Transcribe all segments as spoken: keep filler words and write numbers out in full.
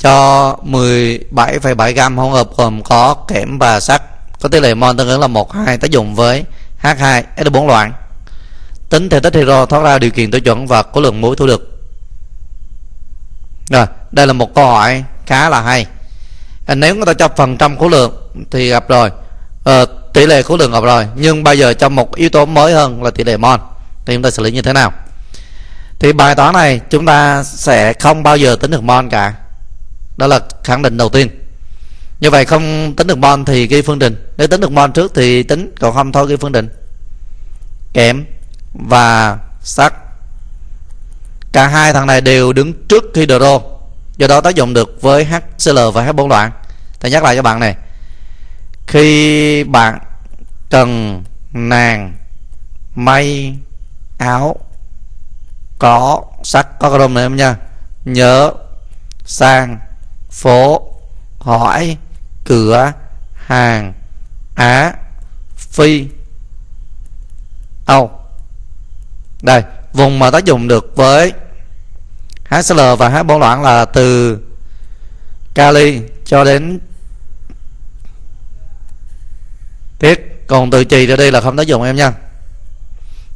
cho mười bảy phẩy bảy gam hỗn hợp gồm có kẽm và sắt, có tỷ lệ mol tương ứng là một phẩy hai, tác dụng với H hai S O bốn loãng. Tính thể tích hydro thoát ra điều kiện tiêu chuẩn và khối lượng muối thu được. Rồi, đây là một câu hỏi khá là hay. Nếu người ta cho phần trăm khối lượng thì gặp rồi, ờ, tỷ lệ khối lượng gặp rồi, nhưng bây giờ cho một yếu tố mới hơn là tỷ lệ mol thì chúng ta xử lý như thế nào? Thì bài toán này chúng ta sẽ không bao giờ tính được mol cả, đó là khẳng định đầu tiên. Như vậy không tính được mol thì ghi phương trình, nếu tính được mol trước thì tính, còn không thôi ghi phương trình. Kẽm và sắt, cả hai thằng này đều đứng trước hydro, do đó tác dụng được với H C L và H bốn loãng. Ta nhắc lại cho bạn này, khi bạn cần nàng may áo có sắt có chrome này em nha, nhớ sang phố hỏi cửa hàng Á Phi Âu. Đây, vùng mà tác dụng được với H C L và H bốn loãng là từ kali cho đến tiết, còn từ chì ra đi là không tác dụng em nha.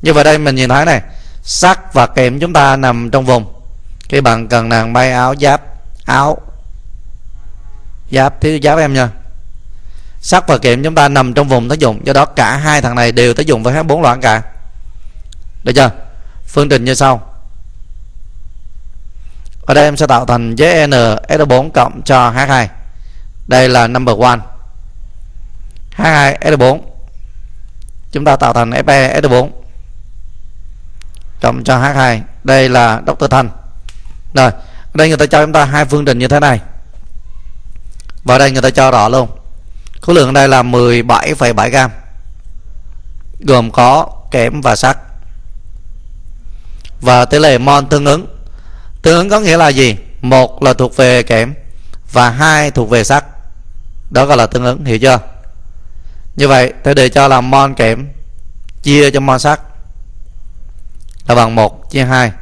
Như vậy đây mình nhìn thấy này, sắt và kẽm chúng ta nằm trong vùng khi bạn cần nàng may áo giáp, áo giáp thiếu giáp em nha. Sắt và kẽm chúng ta nằm trong vùng tác dụng, do đó cả hai thằng này đều tác dụng với H bốn loãng cả. Được chưa? Phương trình như sau. Ở đây em sẽ tạo thành Z N S O bốn cộng cho H hai. Đây là number one. H hai S O bốn chúng ta tạo thành F e S O bốn cộng cho H hai. Đây là Doctor Thành. Rồi, ở đây người ta cho chúng ta hai phương trình như thế này. Và đây người ta cho rõ luôn. Khối lượng ở đây là mười bảy phẩy bảy gam, gồm có kẽm và sắt. Và tỷ lệ mol tương ứng. Tương ứng có nghĩa là gì? Một là thuộc về kẽm và hai thuộc về sắt. Đó gọi là tương ứng, hiểu chưa? Như vậy theo đề cho là mol kẽm chia cho mol sắt là bằng một chia hai.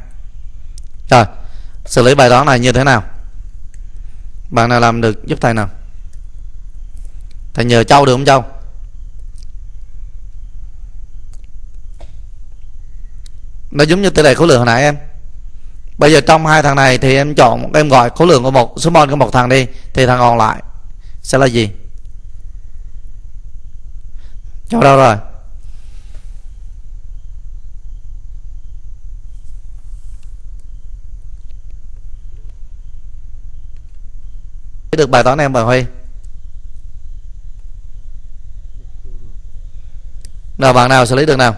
Rồi, xử lý bài toán này như thế nào? Bạn nào làm được giúp thầy nào? Thầy nhờ Châu được không Châu? Nó giống như tỷ lệ khối lượng hồi nãy em. Bây giờ trong hai thằng này thì em chọn, em gọi khối lượng của một, số mol của một thằng đi, thì thằng còn lại sẽ là gì? Châu đâu rồi? Được bài toán em bà Huy. Nào bạn nào xử lý được nào?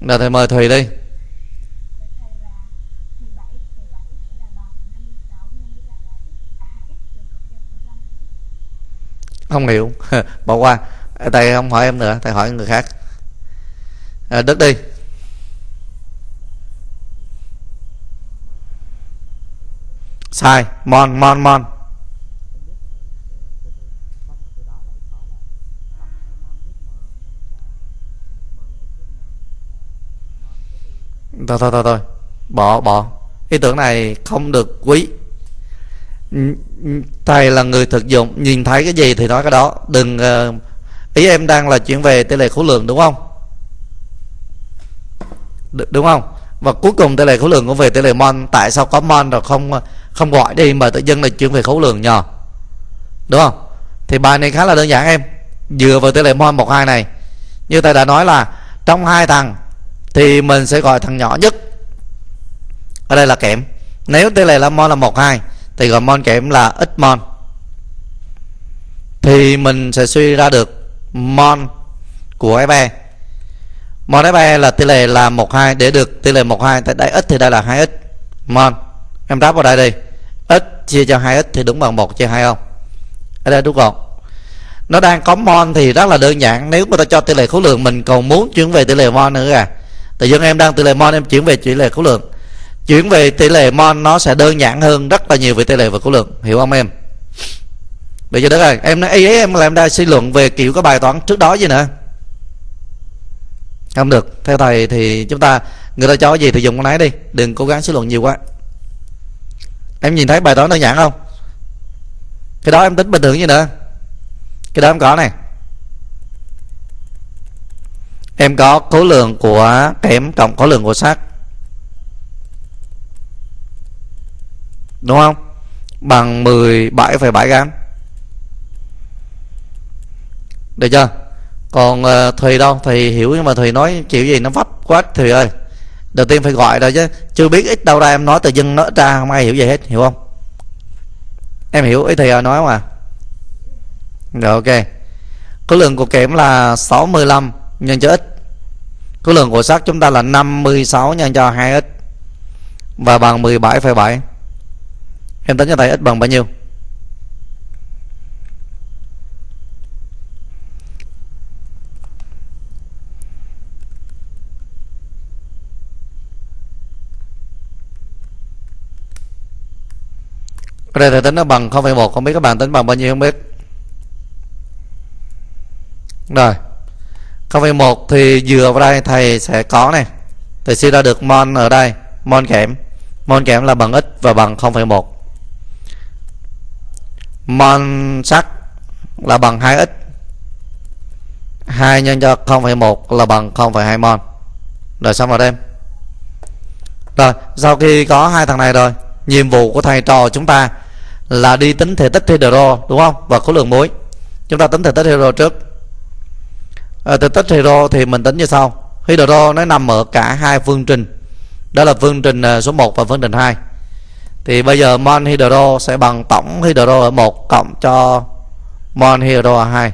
Nào thầy mời Thùy đi. Không hiểu, bỏ qua. Thầy không hỏi em nữa, thầy hỏi người khác. À, Đức đi. Sai, mol mol mol. Thôi thôi thôi thôi, bỏ bỏ. Ý tưởng này không được quý. Thầy là người thực dụng, nhìn thấy cái gì thì nói cái đó, đừng ý em đang là chuyện về tỷ lệ khối lượng đúng không? Đ, đúng không? Và cuối cùng tỷ lệ khối lượng cũng về tỷ lệ mol, tại sao có mol rồi không không gọi đi mà tự dưng là chuyển về khối lượng nhỏ, đúng không? Thì bài này khá là đơn giản em, dựa vào tỷ lệ mol một hai này, như thầy đã nói là trong hai thằng thì mình sẽ gọi thằng nhỏ nhất, ở đây là kẽm. Nếu tỷ lệ là mol là một hai thì gọi mol kẽm là ít mol, thì mình sẽ suy ra được mol của Fe. Mol Fe là tỷ lệ là một hai, để được tỷ lệ một hai tại đây ít thì đây là hai x mol. Em đáp vào đây đi. X chia cho hai x thì đúng bằng một chia hai không? Ở đây đúng không? Nó đang có mol thì rất là đơn giản, nếu người ta cho tỷ lệ khối lượng mình còn muốn chuyển về tỷ lệ mol nữa à. Tự nhiên em đang tỷ lệ mol em chuyển về tỷ lệ khối lượng. Chuyển về tỷ lệ mol nó sẽ đơn giản hơn rất là nhiều về tỷ lệ và khối lượng, hiểu không em? Bây giờ đó rồi, em nói ý em là em đang suy luận về kiểu cái bài toán trước đó gì nữa. Không được, theo thầy thì chúng ta người ta cho gì thì dùng cái nấy đi, đừng cố gắng suy luận nhiều quá. Em nhìn thấy bài toán đơn giản không? Cái đó em tính bình thường như nữa. Cái đó em có này, em có khối lượng của kẽm cộng khối lượng của sắt, đúng không? Bằng mười bảy phẩy bảy gam. Được chưa? Còn uh, Thùy đâu? Thùy hiểu nhưng mà Thùy nói kiểu gì nó vấp quá Thùy ơi. Đầu tiên phải gọi rồi chứ. Chưa biết ít đâu ra em nói tự dưng nói ra không ai hiểu gì hết, hiểu không? Em hiểu ý Thùy nói không à? Rồi ok. Khối lượng của kẽm là sáu mươi lăm nhân cho x. Khối lượng của sắt chúng ta là năm mươi sáu nhân cho hai x. Và bằng mười bảy phẩy bảy. Em tính cho thầy x bằng bao nhiêu? Ở đây thầy tính nó bằng không phẩy một, không biết các bạn tính bằng bao nhiêu không biết. Rồi không phẩy một thì dựa vào đây thầy sẽ có này, thầy suy ra được mol ở đây, mol kẽm. Mol kẽm là bằng x và bằng không phẩy một. Mol sắt là bằng hai x, hai nhân cho không phẩy một là bằng không phẩy hai mol. Rồi xong rồi em. Rồi sau khi có hai thằng này rồi, nhiệm vụ của thầy trò chúng ta là đi tính thể tích hydro, đúng không? Và khối lượng muối. Chúng ta tính thể tích hydro trước. Ở thể tích hydro thì mình tính như sau. Hydro nó nằm ở cả hai phương trình, đó là phương trình số một và phương trình hai. Thì bây giờ mol hydro sẽ bằng tổng hydro ở một cộng cho mol hydro ở hai.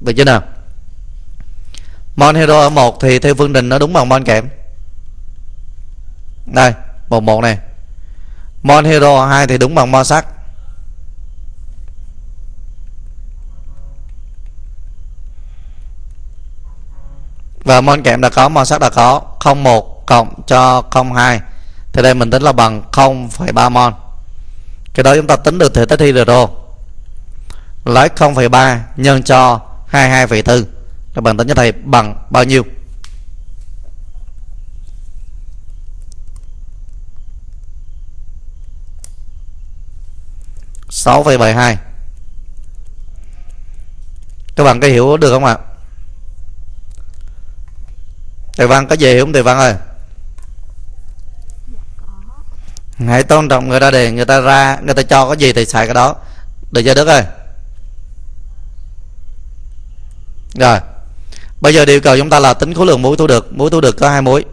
Được chưa nào? Mol hydro ở một thì theo phương trình nó đúng bằng mol kẽm. Đây, một một này. Mol hydro ở hai thì đúng bằng mol sắt. Và mol kẽm đã có, mol sắt đã có. không một cộng cho không hai thì đây mình tính là bằng không phẩy ba mol. Cái đó chúng ta tính được thể tích hydro. Lấy không phẩy ba nhân cho hai mươi hai phẩy bốn. Các bạn tính cho thầy bằng bao nhiêu? sáu phẩy bảy hai. Các bạn có hiểu được không ạ? Thầy Văn có gì không thầy Văn ơi? Hãy tôn trọng người ta để người ta ra, người ta cho cái gì thì xài cái đó. Được chưa Đức ơi? Rồi. Bây giờ yêu cầu chúng ta là tính khối lượng muối thu được. Muối thu được có hai muối.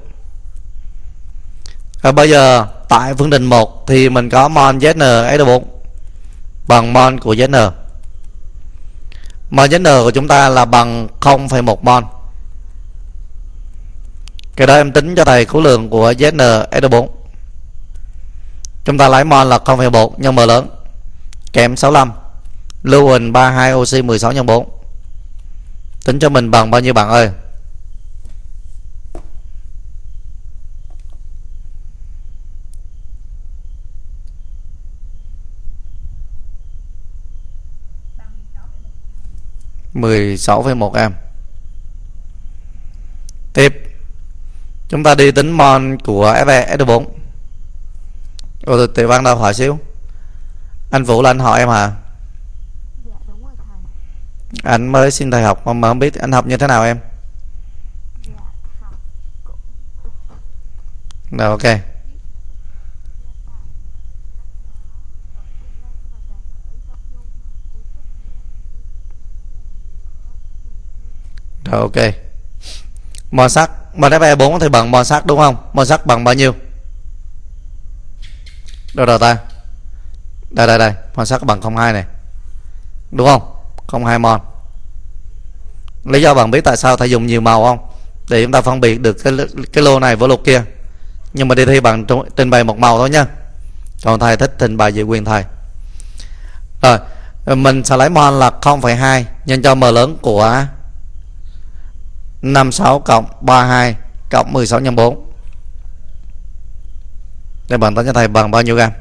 Rồi bây giờ tại phương trình một thì mình có mol Z N S O bốn bằng mol của Zn. Mol Zn của chúng ta là bằng không phẩy một mol. Cái đó em tính cho thầy khối lượng của Z N S O bốn. Chúng ta lấy mol là không phẩy một nhân m lớn, kẽm sáu mươi lăm, lưu huỳnh ba mươi hai, oxy mười sáu nhân bốn. Tính cho mình bằng bao nhiêu bạn ơi? mười sáu phẩy một gam. Tiếp chúng ta đi tính mol của Fe S O bốn. Ôi Thầy Văn đâu, hỏi xíu. Anh Vũ là anh hỏi em hả? Dạ, đúng rồi thầy. Anh mới xin thầy học mà không biết anh học như thế nào em. Rồi ok. Rồi ok. Mol sắt, mol Fe bốn thì bằng mol sắt đúng không? Mol sắt bằng bao nhiêu? Đâu rồi ta? Đây đây đây, mol sắt bằng không phẩy hai này. Đúng không? không phẩy hai mol. Lý do bạn biết tại sao thầy dùng nhiều màu không? Để chúng ta phân biệt được cái cái lô này với lô kia. Nhưng mà đi thi bằng trình bày một màu thôi nha. Còn thầy thích trình bày về quyền thầy. Rồi, mình sẽ lấy mol là không phẩy hai nhân cho m lớn của năm mươi sáu cộng ba mươi hai cộng mười sáu nhân bốn. Để bằng tính cho thầy bằng bao nhiêu gam?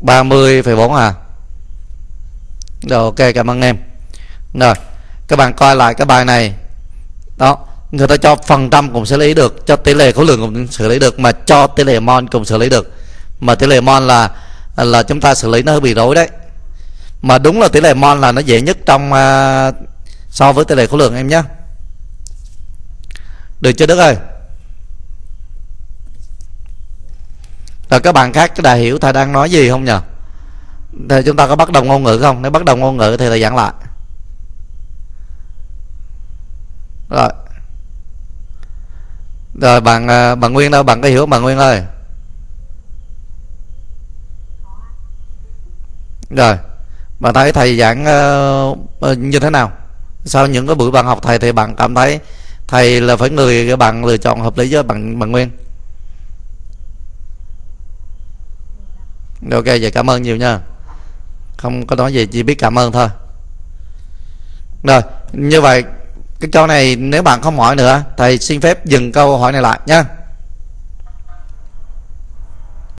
ba mươi phẩy bốn à? Rồi ok, cảm ơn em. Rồi, các bạn coi lại cái bài này. Đó, người ta cho phần trăm cũng xử lý được, cho tỷ lệ khối lượng cũng xử lý được, mà cho tỷ lệ mol cũng xử lý được. Mà tỷ lệ mol là là chúng ta xử lý nó hơi bị rối đấy. Mà đúng là tỷ lệ mol là nó dễ nhất trong uh, so với tỷ lệ khối lượng em nhé. Được chưa Đức ơi? Rồi các bạn khác đã hiểu thầy đang nói gì không nhỉ? Thầy chúng ta có bắt đầu ngôn ngữ không? Nếu bắt đầu ngôn ngữ thì thầy giảng lại. Rồi. Rồi bạn bạn Nguyên đâu? Bạn có hiểu không bạn Nguyên ơi? Rồi. Bạn thấy thầy giảng uh, như thế nào? Sau những cái buổi bạn học thầy thì bạn cảm thấy thầy là phải người các bạn lựa chọn hợp lý với bạn bạn Nguyên. Ok, vậy cảm ơn nhiều nha. Không có nói gì, chỉ biết cảm ơn thôi. Rồi, như vậy cái câu này nếu bạn không hỏi nữa, thầy xin phép dừng câu hỏi này lại nha.